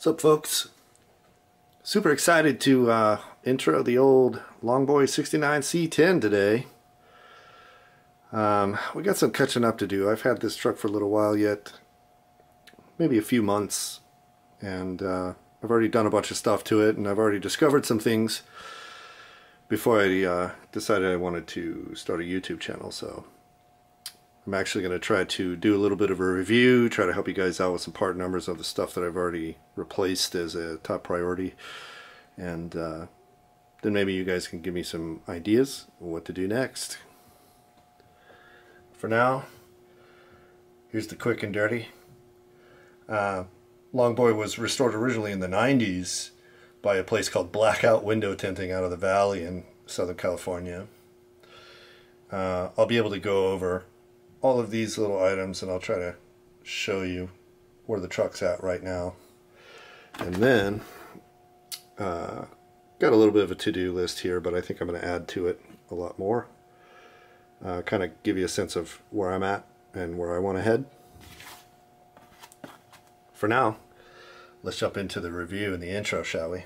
What's up, folks? Super excited to intro the old Longboy 69C10 today. We got some catching up to do. I've had this truck for a little while yet, maybe a few months, and I've already done a bunch of stuff to it, and I've already discovered some things before I decided I wanted to start a YouTube channel. So I'm actually going to try to do a little bit of a review, try to help you guys out with some part numbers of the stuff that I've already replaced as a top priority, and then maybe you guys can give me some ideas of what to do next. For now, here's the quick and dirty. Longboy was restored originally in the 90s by a place called Blackout Window Tinting out of the Valley in Southern California. I'll be able to go over all of these little items, and I'll try to show you where the truck's at right now. And then got a little bit of a to-do list here, but I think I'm going to add to it a lot more. Kind of give you a sense of where I'm at and where I want to head. For now, let's jump into the review and the intro, shall we?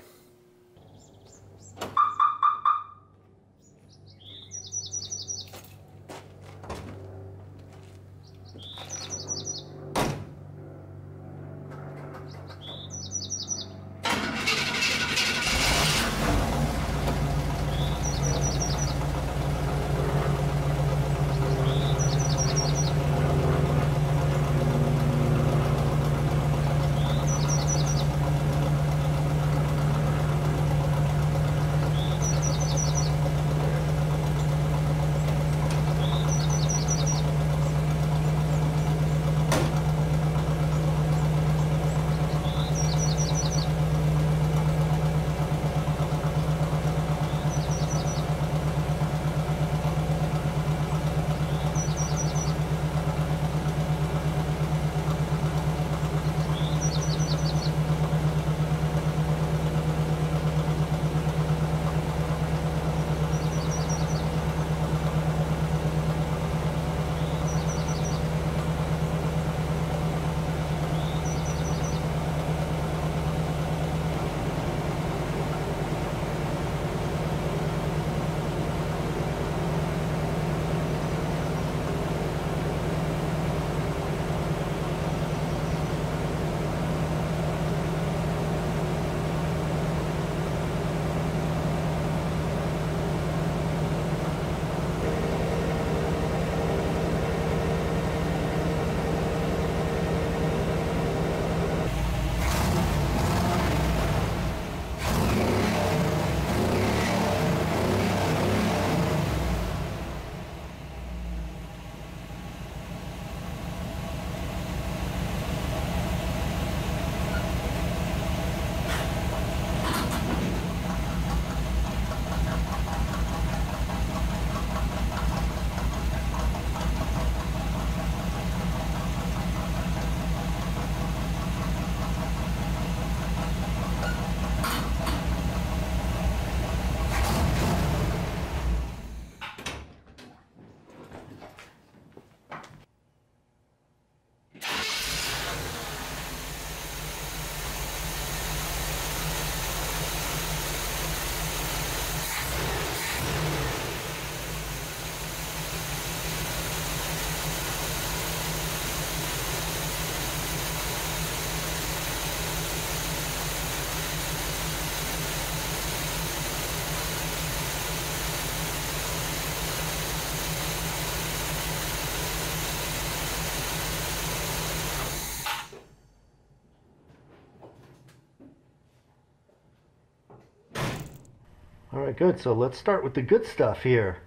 Alright, good. So let's start with the good stuff here.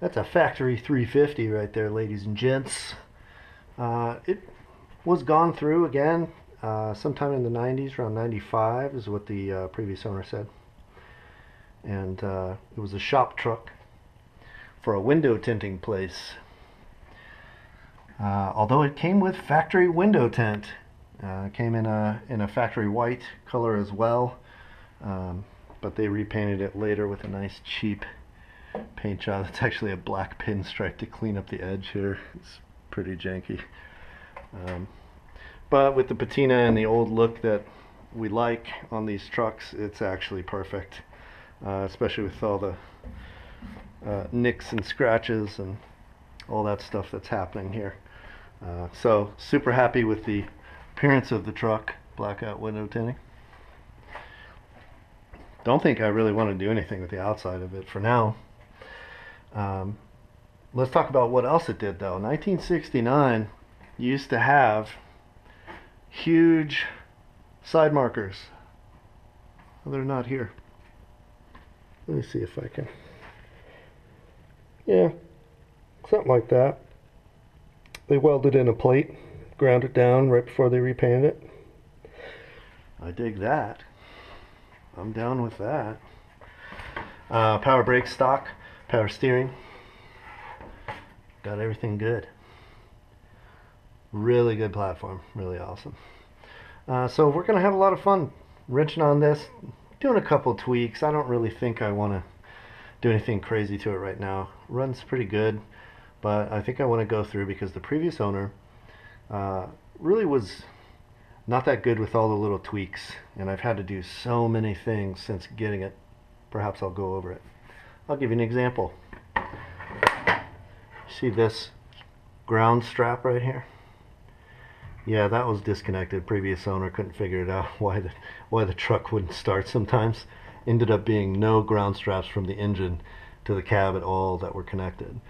That's a factory 350 right there, ladies and gents. It was gone through again sometime in the 90s, around 95 is what the previous owner said. And it was a shop truck for a window tinting place. Although it came with factory window tint. It came in a factory white color as well. But they repainted it later with a nice cheap paint job. It's actually a black pinstripe to clean up the edge here. It's pretty janky. But with the patina and the old look that we like on these trucks, it's actually perfect, especially with all the nicks and scratches and all that stuff that's happening here. So super happy with the appearance of the truck, blackout window tinting. Don't think I really want to do anything with the outside of it for now. Let's talk about what else it did though. 1969 used to have huge side markers. Well, they're not here. Let me see if I can. Yeah, something like that. They welded in a plate, ground it down right before they repainted it. I dig that. I'm down with that. Power brake stock, power steering. Got everything good. Really good platform, really awesome. So we're going to have a lot of fun wrenching on this, doing a couple tweaks. I don't really think I want to do anything crazy to it right now. Runs pretty good, but I think I want to go through because the previous owner really was not that good with all the little tweaks, and I've had to do so many things since getting it. Perhaps I'll go over it. I'll give you an example. See this ground strap right here? Yeah, that was disconnected. Previous owner couldn't figure it out why the truck wouldn't start sometimes. Ended up being no ground straps from the engine to the cab at all that were connected.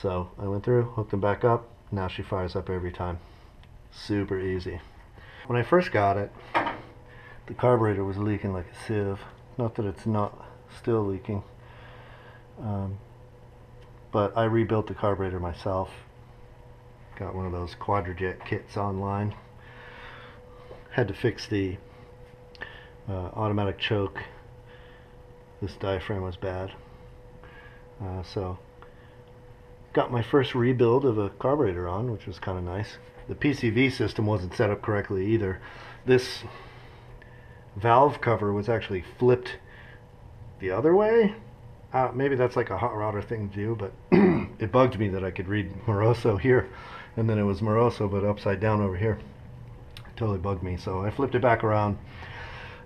So I went through, hooked them back up. Now she fires up every time. Super easy. When I first got it, the carburetor was leaking like a sieve. Not that it's not still leaking. But I rebuilt the carburetor myself. Got one of those Quadrajet kits online. Had to fix the automatic choke. This diaphragm was bad. So got my first rebuild of a carburetor on, which was kind of nice. The PCV system wasn't set up correctly either. This valve cover was actually flipped the other way. Maybe that's like a hot rodder thing to do, but it bugged me that I could read Moroso here, and then it was Moroso, but upside down over here. It totally bugged me, so I flipped it back around.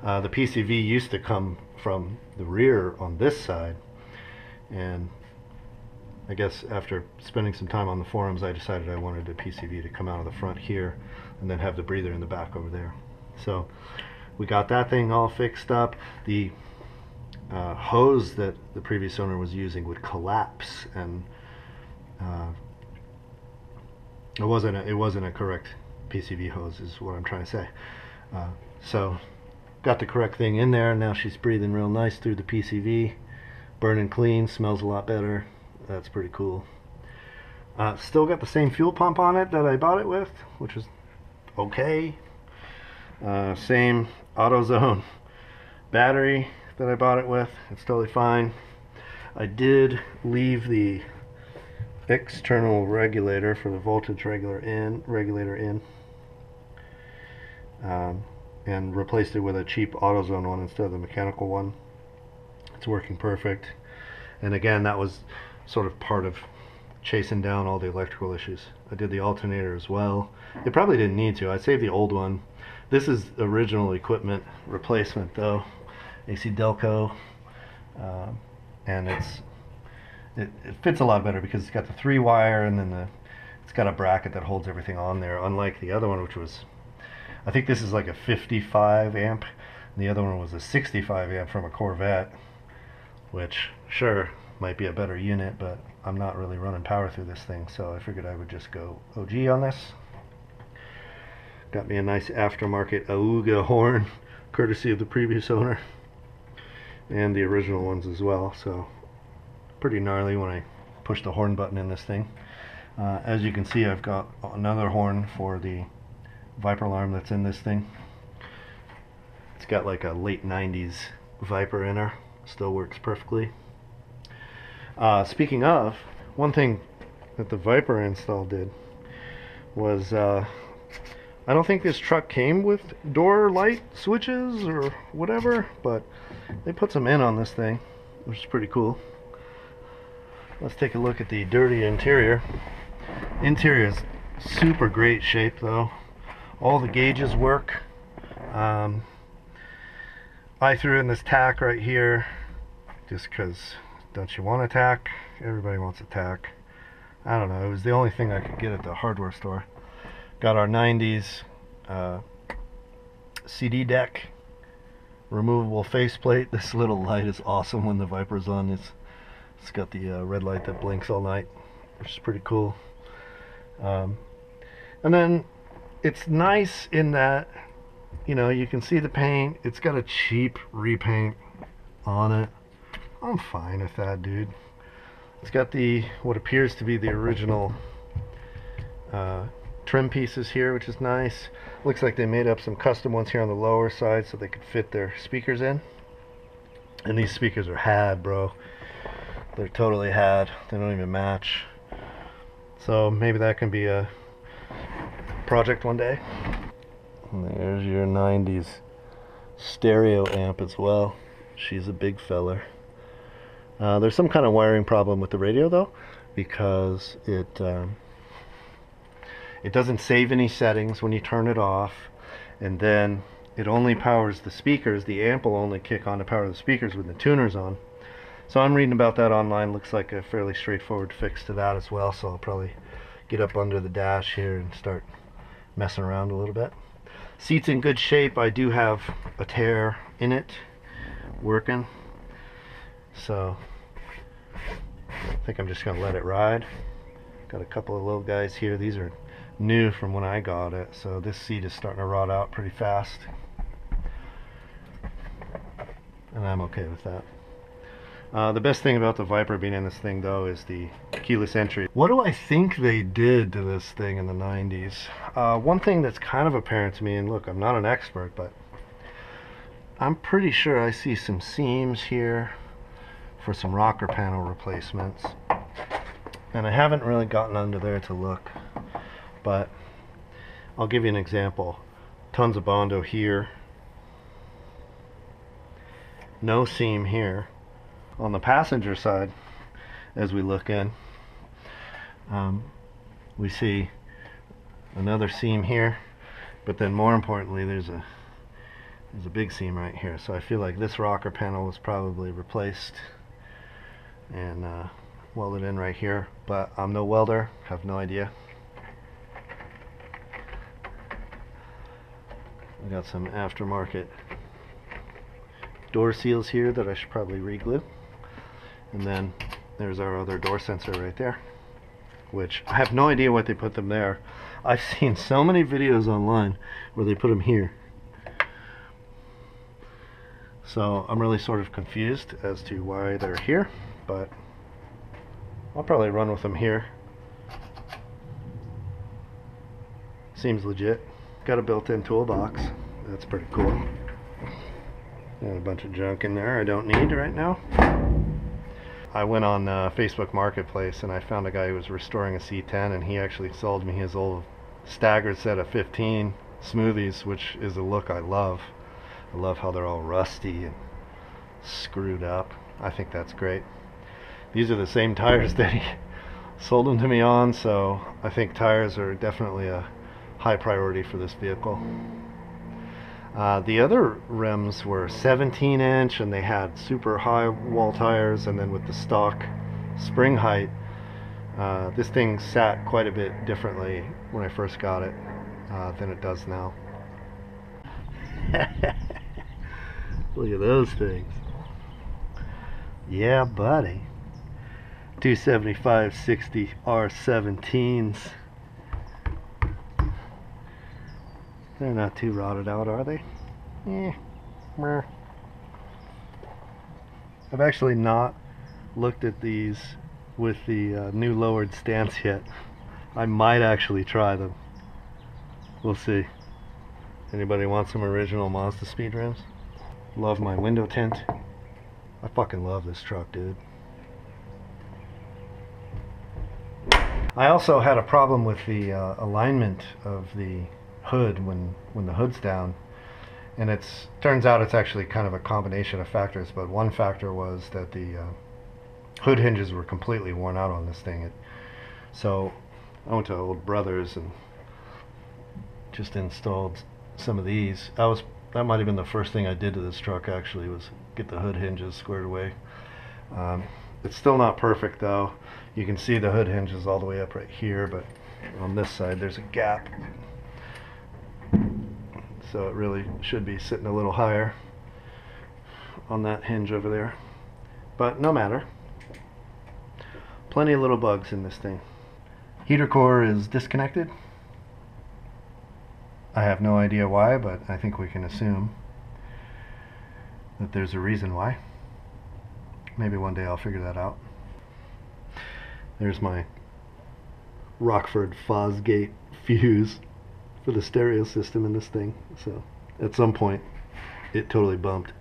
The PCV used to come from the rear on this side, and I guess after spending some time on the forums, I decided I wanted the PCV to come out of the front here, and then have the breather in the back over there. So we got that thing all fixed up. The hose that the previous owner was using would collapse, and it wasn't a correct PCV hose is what I'm trying to say. So got the correct thing in there. Now she's breathing real nice through the PCV, burning clean, smells a lot better. That's pretty cool. Still got the same fuel pump on it that I bought it with, which is okay. Same AutoZone battery that I bought it with. It's totally fine. I did leave the external regulator for the voltage regulator in and replaced it with a cheap AutoZone one instead of the mechanical one. It's working perfect. And again, that was sort of part of chasing down all the electrical issues. I did the alternator as well. It probably didn't need to. I saved the old one. This is original equipment replacement though. AC Delco, and it fits a lot better because it's got the 3-wire, and then it's got a bracket that holds everything on there, unlike the other one, which was, I think this is like a 55 amp, and the other one was a 65 amp from a Corvette, which sure might be a better unit, but I'm not really running power through this thing, so I figured I would just go OG on this. Got me a nice aftermarket Aooga horn, courtesy of the previous owner. And the original ones as well, so pretty gnarly when I push the horn button in this thing. As you can see, I've got another horn for the Viper alarm that's in this thing. It's got like a late 90s Viper in her, still works perfectly. Speaking of, one thing that the Viper install did was I don't think this truck came with door light switches or whatever, but they put some in on this thing, which is pretty cool. Let's take a look at the dirty interior. Interior is super great shape though. All the gauges work. I threw in this tack right here just because, don't you want a tack? Everybody wants a tack. I don't know, it was the only thing I could get at the hardware store. Got our 90s CD deck, removable faceplate. This little light is awesome when the Viper's on. It's got the red light that blinks all night, which is pretty cool. And then it's nice in that, you know, you can see the paint. It's got a cheap repaint on it. I'm fine with that, dude. It's got the, what appears to be the original trim pieces here, which is nice. Looks like they made up some custom ones here on the lower side so they could fit their speakers in. And these speakers are had, bro. They're totally had. They don't even match. So maybe that can be a project one day. And there's your 90s stereo amp as well. She's a big feller. There's some kind of wiring problem with the radio though, because it doesn't save any settings when you turn it off, and then it only powers the speakers. The amp will only kick on to power the speakers when the tuner's on. So I'm reading about that online. Looks like a fairly straightforward fix to that as well, so I'll probably get up under the dash here and start messing around a little bit. Seat's in good shape. I do have a tear in it working, so I think I'm just gonna let it ride. Got a couple of little guys here. These are new from when I got it, so this seat is starting to rot out pretty fast, and I'm okay with that. The best thing about the Viper being in this thing though is the keyless entry. What do I think they did to this thing in the 90s? One thing that's kind of apparent to me, and look, I'm not an expert, but I'm pretty sure I see some seams here for some rocker panel replacements, and I haven't really gotten under there to look, but I'll give you an example. Tons of Bondo here, no seam here. On the passenger side, as we look in, we see another seam here, but then more importantly there's a big seam right here. So I feel like this rocker panel was probably replaced and welded in right here, but I'm no welder, have no idea. We got some aftermarket door seals here that I should probably re-glue. And then there's our other door sensor right there, which I have no idea what they put them there. I've seen so many videos online where they put them here. So I'm really sort of confused as to why they're here, but I'll probably run with them here. Seems legit. Got a built-in toolbox. That's pretty cool. Got a bunch of junk in there I don't need right now. I went on Facebook Marketplace and I found a guy who was restoring a C10, and he actually sold me his old staggered set of 15 smoothies, which is a look I love. I love how they're all rusty and screwed up. I think that's great. These are the same tires that he sold them to me on, so I think tires are definitely a high priority for this vehicle. The other rims were 17-inch, and they had super high wall tires, and then with the stock spring height, this thing sat quite a bit differently when I first got it than it does now. Look at those things. Yeah, buddy. 275/60 R17s. They're not too rotted out, are they? Eh. Meh. I've actually not looked at these with the new lowered stance yet. I might actually try them. We'll see. Anybody want some original Mazda speed rims? Love my window tint. I fucking love this truck, dude. I also had a problem with the alignment of the hood when the hood's down, and it's turns out it's actually kind of a combination of factors, but one factor was that the hood hinges were completely worn out on this thing. So I went to Old Brothers and just installed some of these. I was That might have been the first thing I did to this truck, actually, was get the hood hinges squared away. It's still not perfect, though. You can see the hood hinges all the way up right here, but on this side there's a gap, so it really should be sitting a little higher on that hinge over there. But no matter, plenty of little bugs in this thing. Heater core is disconnected. I have no idea why, but I think we can assume that there's a reason why. Maybe one day I'll figure that out. There's my Rockford Fosgate fuse for the stereo system in this thing, so at some point it totally bumped.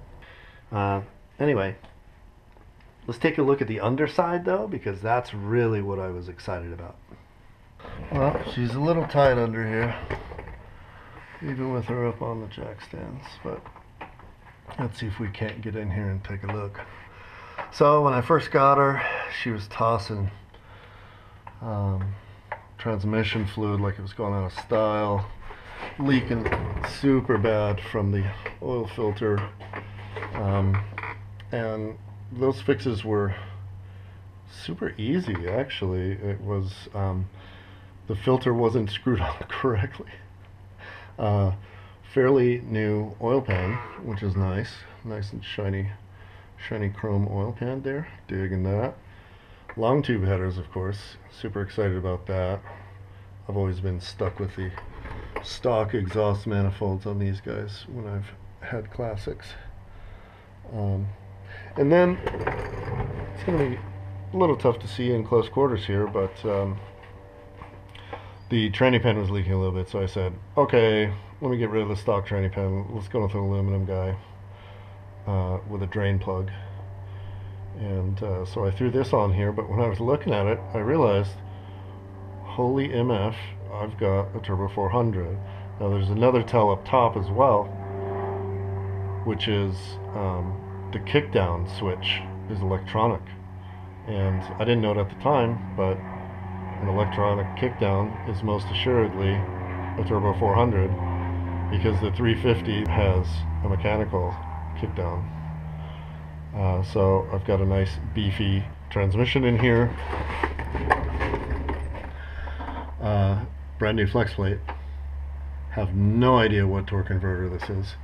Anyway, let's take a look at the underside, though, because that's really what I was excited about. Well, she's a little tight under here, even with her up on the jack stands, but let's see if we can't get in here and take a look. So when I first got her, she was tossing transmission fluid like it was going out of style, leaking super bad from the oil filter, and those fixes were super easy, actually. It was the filter wasn't screwed on correctly. Fairly new oil pan, which is nice, nice and shiny chrome oil pan there, digging that. Long tube headers, of course, super excited about that. I've always been stuck with the stock exhaust manifolds on these guys when I've had classics. And then it's going to be a little tough to see in close quarters here, but the tranny pan was leaking a little bit, so I said, okay, let me get rid of the stock tranny pan, let's go with an aluminum guy with a drain plug. And so I threw this on here, but when I was looking at it, I realized, holy MF, I've got a Turbo 400. Now there's another tell up top as well, which is the kickdown switch is electronic. And I didn't know it at the time, but an electronic kickdown is most assuredly a Turbo 400, because the 350 has a mechanical kickdown. So I've got a nice beefy transmission in here, brand new flex plate. Have no idea what torque converter this is.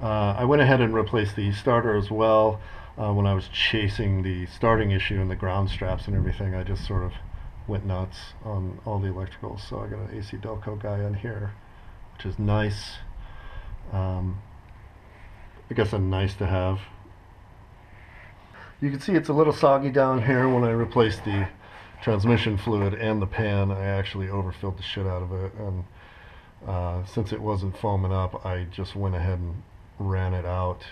I went ahead and replaced the starter as well. When I was chasing the starting issue and the ground straps and everything, I just sort of went nuts on all the electricals, so I got an AC Delco guy on here, which is nice. I guess I'm nice to have. You can see it's a little soggy down here. When I replaced the transmission fluid and the pan, I actually overfilled the shit out of it, and since it wasn't foaming up, I just went ahead and ran it out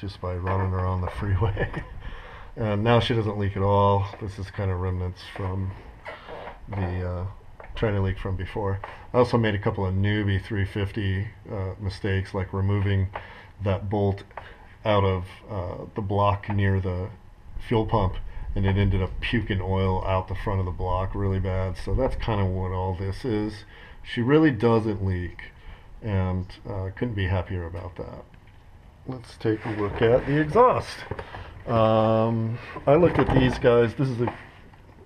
just by running her on the freeway. And now she doesn't leak at all. This is kind of remnants from the tranny leak from before. I also made a couple of newbie 350 mistakes, like removing that bolt out of the block near the fuel pump, and it ended up puking oil out the front of the block really bad. So that's kind of what all this is. She really doesn't leak, and couldn't be happier about that. Let's take a look at the exhaust. I looked at these guys. This is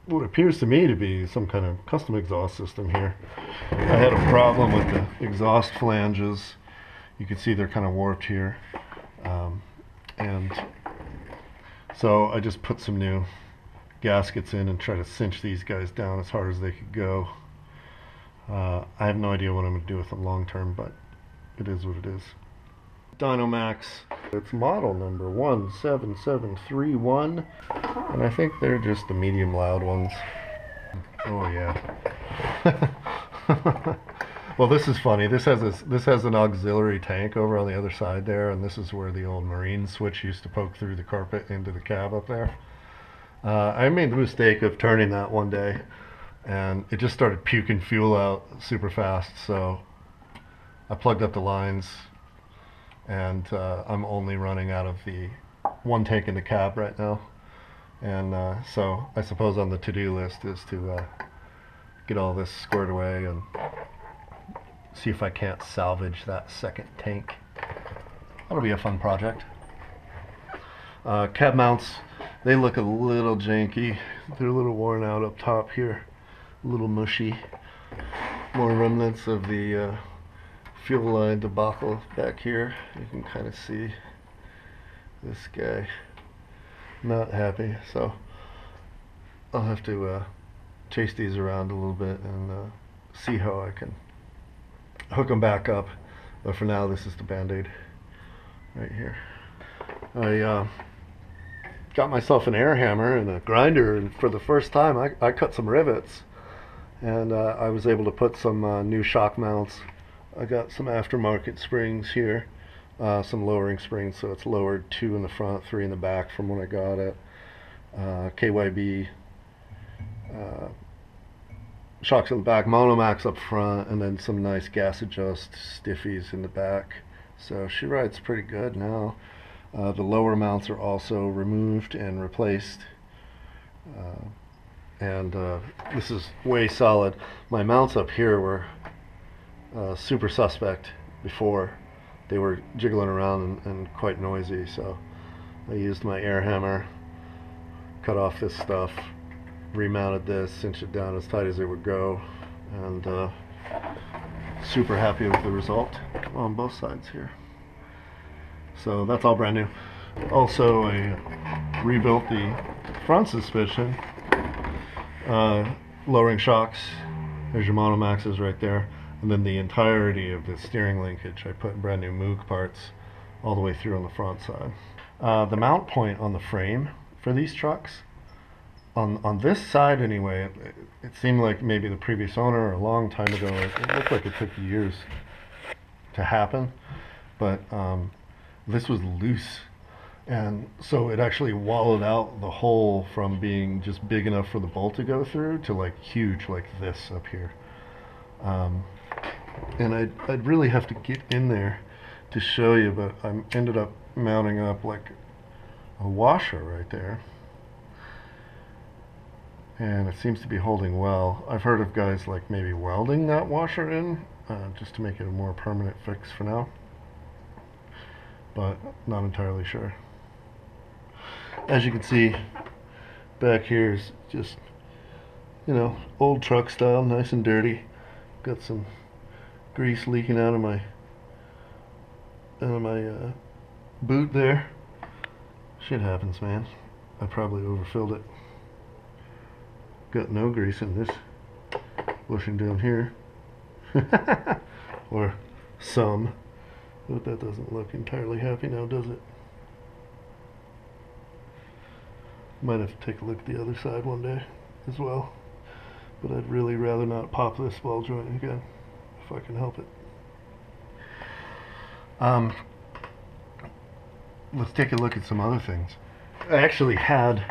what appears to me to be some kind of custom exhaust system here. I had a problem with the exhaust flanges. You can see they're kind of warped here, and so I just put some new gaskets in and try to cinch these guys down as hard as they could go. I have no idea what I'm going to do with them long term, but it is what it is. Dynomax, it's model number 17731, and I think they're just the medium loud ones. Oh yeah. Well, this is funny. This has an auxiliary tank over on the other side there, and this is where the old Marine switch used to poke through the carpet into the cab up there. I made the mistake of turning that one day, and it just started puking fuel out super fast, so I plugged up the lines, and I'm only running out of the one tank in the cab right now. And so I suppose on the to-do list is to get all this squared away and see if I can't salvage that second tank. That'll be a fun project. Cab mounts, they look a little janky. They're a little worn out up top here, a little mushy. More remnants of the fuel line debacle back here. You can kind of see this guy not happy, so I'll have to chase these around a little bit and see how I can hook them back up, but for now this is the band-aid right here. I got myself an air hammer and a grinder, and for the first time I cut some rivets, and I was able to put some new shock mounts. I got some aftermarket springs here, some lowering springs, so it's lowered 2 in the front, 3 in the back from when I got it. KYB shocks in the back, Monomax up front, and then some nice gas adjust stiffies in the back. So she rides pretty good now. The lower mounts are also removed and replaced, and this is way solid. My mounts up here were super suspect before. They were jiggling around and quite noisy, so I used my air hammer, cut off this stuff, remounted this, cinched it down as tight as it would go, and super happy with the result on both sides here. So that's all brand new. Also, I rebuilt the front suspension, lowering shocks. There's your Monomaxes right there. And then the entirety of the steering linkage, I put brand new MOOG parts all the way through on the front side. The mount point on the frame for these trucks, on this side anyway, it seemed like maybe the previous owner, or a long time ago, it looked like it took years to happen, but this was loose, and so it actually wallowed out the hole from being just big enough for the bolt to go through to like huge like this up here. And I'd really have to get in there to show you, but I ended up mounting up like a washer right there, and it seems to be holding well. I've heard of guys like maybe welding that washer in just to make it a more permanent fix for now, but not entirely sure. As you can see, back here is just, you know, old truck style, nice and dirty. Got some grease leaking out of my boot there. Shit happens, man. I probably overfilled it. Got no grease in this bushing down here, or some. But that doesn't look entirely happy now, does it? Might have to take a look at the other side one day as well. But I'd really rather not pop this ball joint again, if I can help it. Let's take a look at some other things. I actually had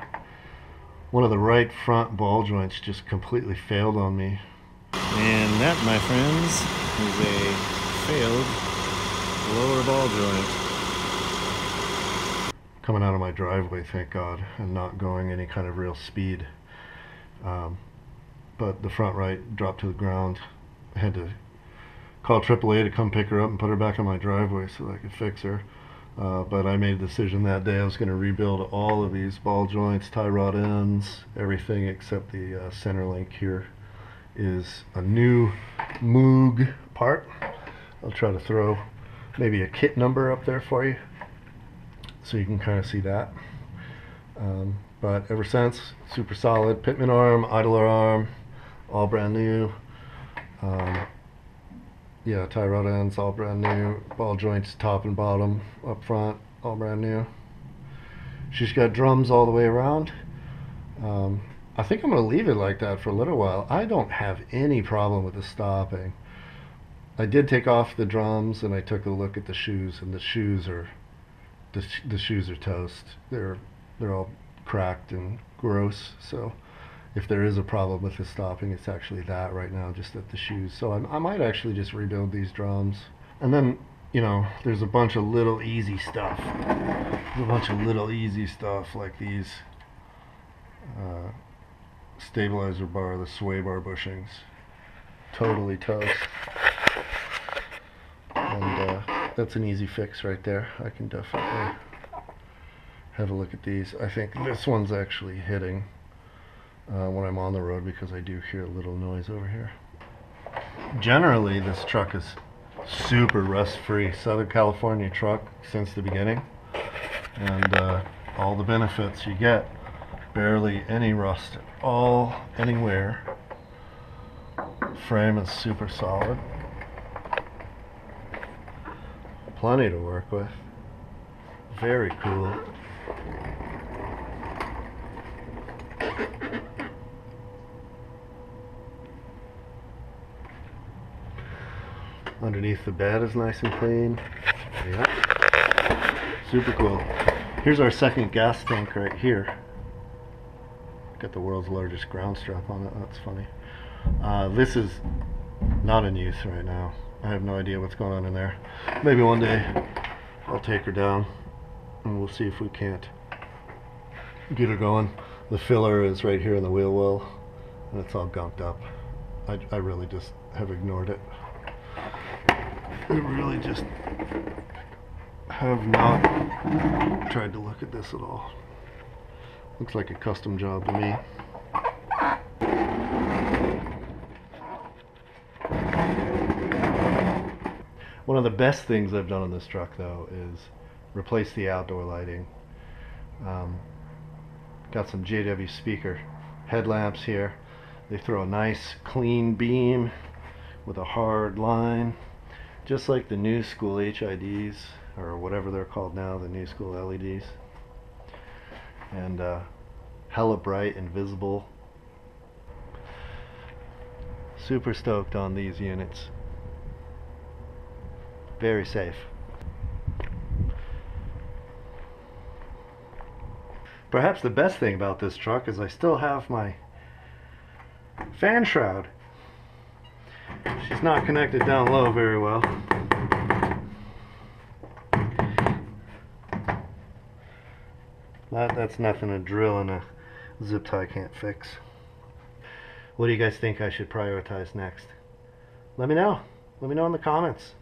one of the right front ball joints just completely failed on me. And that, my friends, is a failed lower ball joint. Coming out of my driveway, thank God, and not going any kind of real speed. But the front right dropped to the ground. I had to call AAA to come pick her up and put her back in my driveway so that I could fix her. But I made a decision that day I was going to rebuild all of these ball joints, tie rod ends, everything except the center link here is a new MOOG part. I'll try to throw maybe a kit number up there for you so you can kind of see that, but ever since, super solid. Pitman arm, idler arm, all brand new. Yeah, tie rod ends all brand new, ball joints top and bottom up front all brand new. She's got drums all the way around. I think I'm gonna leave it like that for a little while. I don't have any problem with the stopping. I did take off the drums, and I took a look at the shoes, and the shoes are toast. They're all cracked and gross. So if there is a problem with the stopping, it's actually that right now, just at the shoes. So I might actually just rebuild these drums. And then, you know, there's a bunch of little easy stuff. There's a bunch of little easy stuff like these stabilizer bar, the sway bar bushings, totally toast. that's an easy fix right there. I can definitely have a look at these. I think this one's actually hitting when I'm on the road, because I do hear a little noise over here. Generally, this truck is super rust-free. Southern California truck since the beginning, and all the benefits you get. Barely any rust at all, anywhere. Frame is super solid. Plenty to work with. Very cool. Underneath the bed is nice and clean. Yep. Super cool. Here's our second gas tank right here. Got the world's largest ground strap on it. That's funny. This is not in use right now. I have no idea what's going on in there. Maybe one day I'll take her down and we'll see if we can't get her going. The filler is right here in the wheel well, and it's all gunked up. I really just have ignored it. I really just have not tried to look at this at all. Looks like a custom job to me. One of the best things I've done on this truck, though, is replace the outdoor lighting. Got some JW Speaker headlamps here. They throw a nice clean beam with a hard line, just like the new school HIDs, or whatever they're called now, the new school LEDs. And hella bright and visible. Super stoked on these units. Very safe. Perhaps the best thing about this truck is I still have my fan shroud. She's not connected down low very well. That's nothing a drill and a zip tie can't fix. What do you guys think I should prioritize next? Let me know. Let me know in the comments.